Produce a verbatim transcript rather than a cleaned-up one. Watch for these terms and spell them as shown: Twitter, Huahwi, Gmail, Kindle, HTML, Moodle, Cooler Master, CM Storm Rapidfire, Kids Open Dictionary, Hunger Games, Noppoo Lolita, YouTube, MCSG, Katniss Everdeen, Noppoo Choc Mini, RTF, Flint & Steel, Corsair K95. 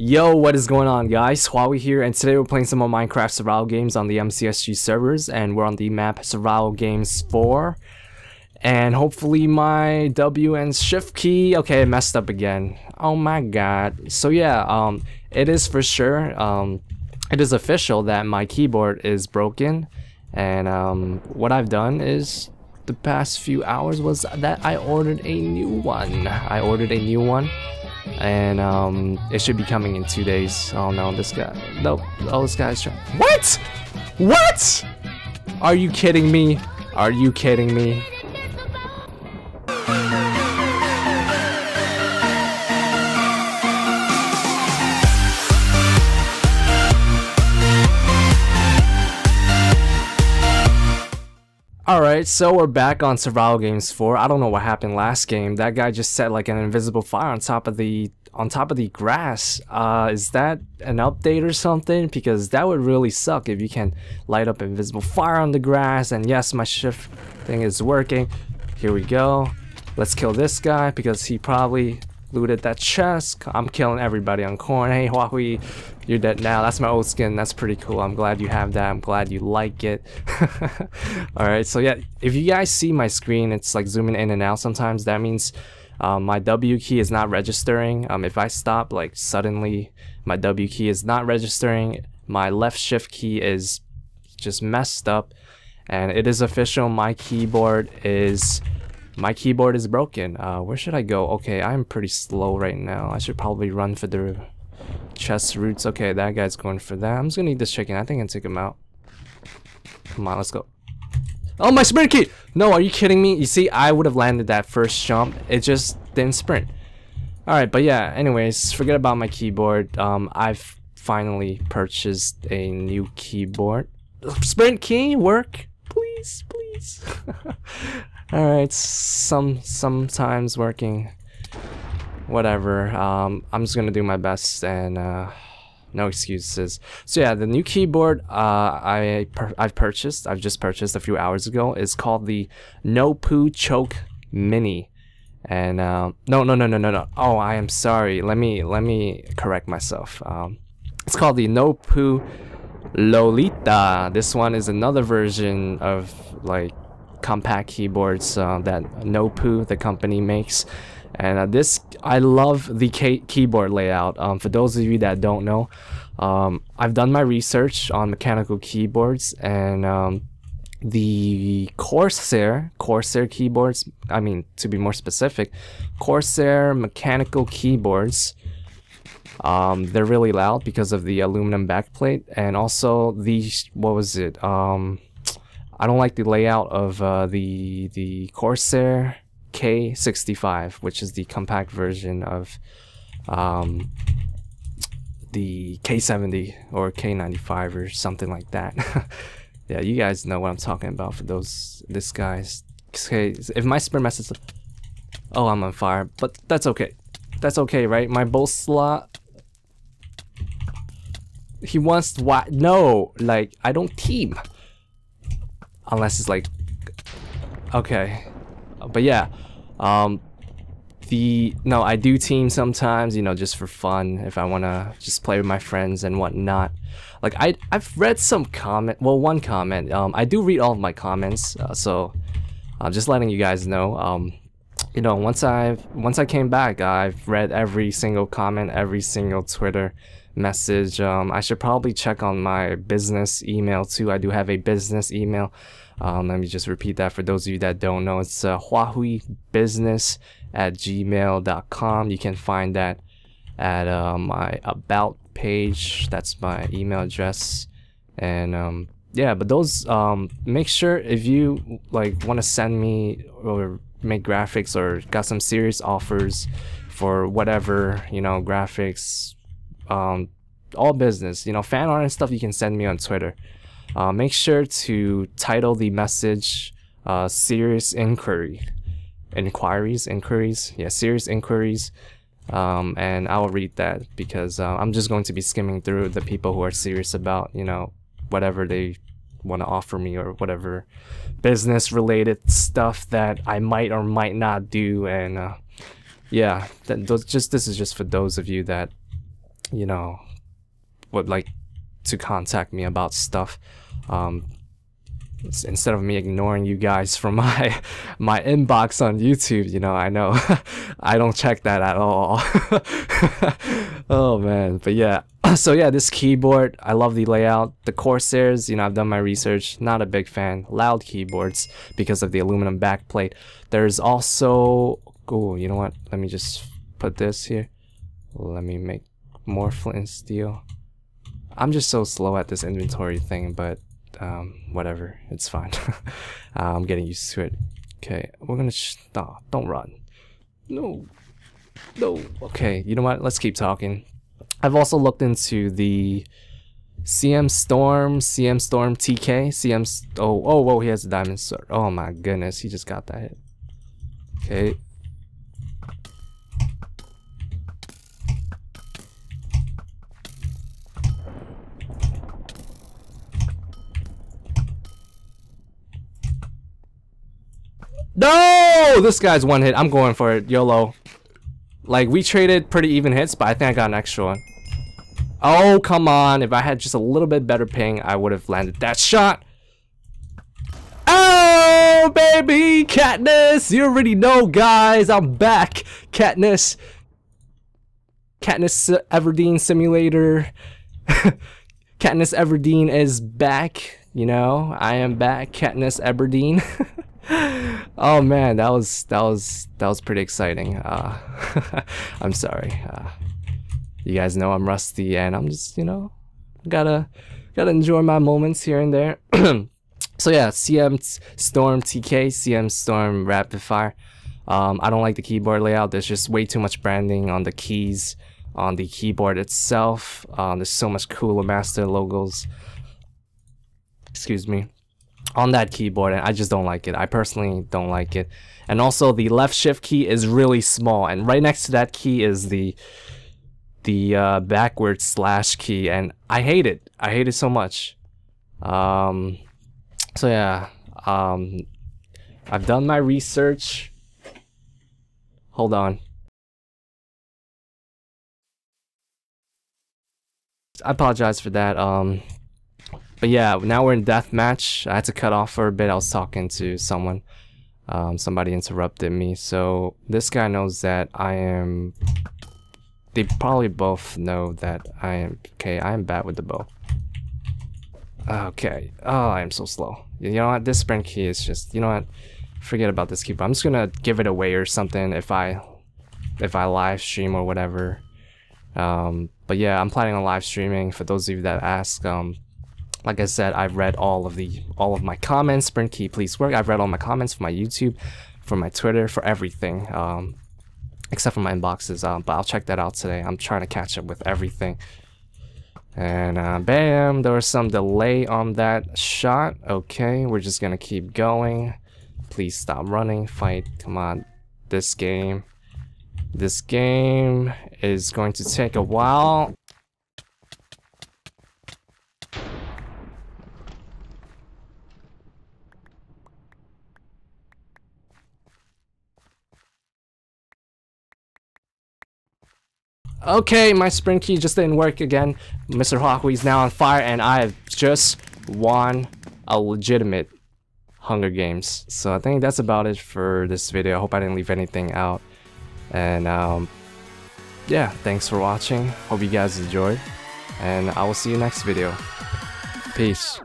Yo, what is going on guys, Huahwi here, and today we're playing some more Minecraft survival games on the M C S G servers, and we're on the map survival games four, and hopefully my W and shift key, okay, it messed up again, oh my god. So yeah, um, it is for sure, um, it is official that my keyboard is broken, and um, what I've done is, the past few hours was that I ordered a new one, I ordered a new one. And um, it should be coming in two days. Oh no, this guy. Nope. Oh, this guy's trying. What? What? Are you kidding me? Are you kidding me? Alright, so we're back on survival games four. I don't know what happened last game. That guy just set like an invisible fire on top of the on top of the grass. Uh, is that an update or something? Because that would really suck if you can light up invisible fire on the grass. And yes, my shift thing is working. Here we go. Let's kill this guy because he probably looted that chest. I'm killing everybody on corn. Hey Huahwi, you're dead now. That's my old skin. That's pretty cool. I'm glad you have that. I'm glad you like it. Alright, so yeah, if you guys see my screen, it's like zooming in and out sometimes. That means um, my W key is not registering. Um, if I stop, like suddenly my W key is not registering. My left shift key is just messed up. And it is official, my keyboard is My keyboard is broken. Uh, where should I go? Okay, I'm pretty slow right now. I should probably run for the chest roots. Okay, that guy's going for that. I'm just gonna eat this chicken. I think I can take him out. Come on, let's go. Oh, my sprint key! No, are you kidding me? You see, I would have landed that first jump. It just didn't sprint. Alright, but yeah, anyways, forget about my keyboard. Um, I've finally purchased a new keyboard. Sprint key, work! Please, please. Alright, some sometimes working, whatever, um, I'm just gonna do my best and uh, no excuses. So yeah, the new keyboard uh, I pur I've purchased, I've just purchased a few hours ago, is called the Noppoo Choc Mini. And uh, no, no, no, no, no, no, oh, I am sorry, let me, let me correct myself. Um, it's called the Noppoo Lolita. This one is another version of, like, compact keyboards uh, that Noppoo, the company, makes, and uh, this I love the keyboard layout. Um, for those of you that don't know, um, I've done my research on mechanical keyboards, and um, the Corsair Corsair keyboards. I mean, to be more specific, Corsair mechanical keyboards. Um, they're really loud because of the aluminum backplate, and also the what was it? Um, I don't like the layout of uh, the the Corsair K sixty-five, which is the compact version of um, the K seventy or K ninety-five or something like that. Yeah, you guys know what I'm talking about. For those this guys, okay, if my sprint messes up, oh, I'm on fire, but that's okay. That's okay, right? My bolt slot. He wants what? No, like I don't team. Unless it's like, okay, but yeah, um, the, no, I do team sometimes, you know, just for fun, if I want to just play with my friends and whatnot. Like, I, I've read some comment, well, one comment, um, I do read all of my comments, uh, so, I'm uh, just letting you guys know, um, you know, once I've, once I came back, I've read every single comment, every single Twitter message. um, I should probably check on my business email too. I do have a business email. Um, let me just repeat that for those of you that don't know. It's uh, huahwi business at gmail dot com. You can find that at uh, my about page. That's my email address. And um, yeah, but those um, make sure if you like want to send me or make graphics or got some serious offers for whatever, you know, graphics. Um, all business, you know, fan art and stuff, you can send me on Twitter. Uh, make sure to title the message uh, serious inquiry inquiries inquiries yeah serious inquiries, um, and I'll read that because uh, I'm just going to be skimming through the people who are serious about, you know, whatever they want to offer me or whatever business related stuff that I might or might not do. And uh, yeah, that those just this is just for those of you that you know, would like to contact me about stuff, um, instead of me ignoring you guys from my my inbox on YouTube, you know, I know I don't check that at all. Oh man, but yeah. So yeah, this keyboard, I love the layout. The Corsairs, you know, I've done my research, not a big fan. Loud keyboards because of the aluminum backplate. There's also, oh, you know what? Let me just put this here. Let me make more flint and steel. I'm just so slow at this inventory thing, but um, whatever, it's fine. uh, I'm getting used to it. Okay, we're gonna stop. Don't run. No, no. Okay, you know what? Let's keep talking. I've also looked into the C M Storm, C M Storm T K, C M. St oh, oh, whoa! He has a diamond sword. Oh my goodness, he just got that hit. Okay. No! This guy's one hit. I'm going for it. YOLO. Like, we traded pretty even hits, but I think I got an extra one. Oh, come on. If I had just a little bit better ping, I would have landed that shot. Oh, baby! Katniss! You already know, guys. I'm back. Katniss. Katniss Everdeen Simulator. Katniss Everdeen is back. You know, I am back. Katniss Everdeen. Oh man, that was that was that was pretty exciting. Uh, I'm sorry. Uh, you guys know I'm rusty, and I'm just, you know, gotta gotta enjoy my moments here and there. So yeah, C M Storm T K, C M Storm Rapidfire. Um, I don't like the keyboard layout. There's just way too much branding on the keys, on the keyboard itself. Um, there's so much Cooler Master logos. Excuse me. On that keyboard, and I just don't like it. I personally don't like it. And also the left shift key is really small, and right next to that key is the the uh, backward slash key, and I hate it. I hate it so much. Um, so yeah, um, I've done my research. Hold on. I apologize for that. Um, But yeah, now we're in deathmatch. I had to cut off for a bit. I was talking to someone. Um, somebody interrupted me. So this guy knows that I am... They probably both know that I am... Okay, I am bad with the bow. Okay. Oh, I am so slow. You know what? This sprint key is just... You know what? Forget about this keyboard. I'm just gonna give it away or something if I... If I live stream or whatever. Um, but yeah, I'm planning on live streaming. For those of you that ask... Um, Like I said, I've read all of the all of my comments. Sprint key, please work. I've read all my comments for my YouTube, for my Twitter, for everything, um, except for my inboxes. Um, but I'll check that out today. I'm trying to catch up with everything. And uh, bam, there was some delay on that shot. Okay, we're just gonna keep going. Please stop running. Fight. Come on. This game. This game is going to take a while. Okay, my sprint key just didn't work again. Mister Huahwi is now on fire, and I have just won a legitimate Hunger Games. So I think that's about it for this video. I hope I didn't leave anything out. And um, yeah, thanks for watching. Hope you guys enjoyed, and I will see you next video. Peace.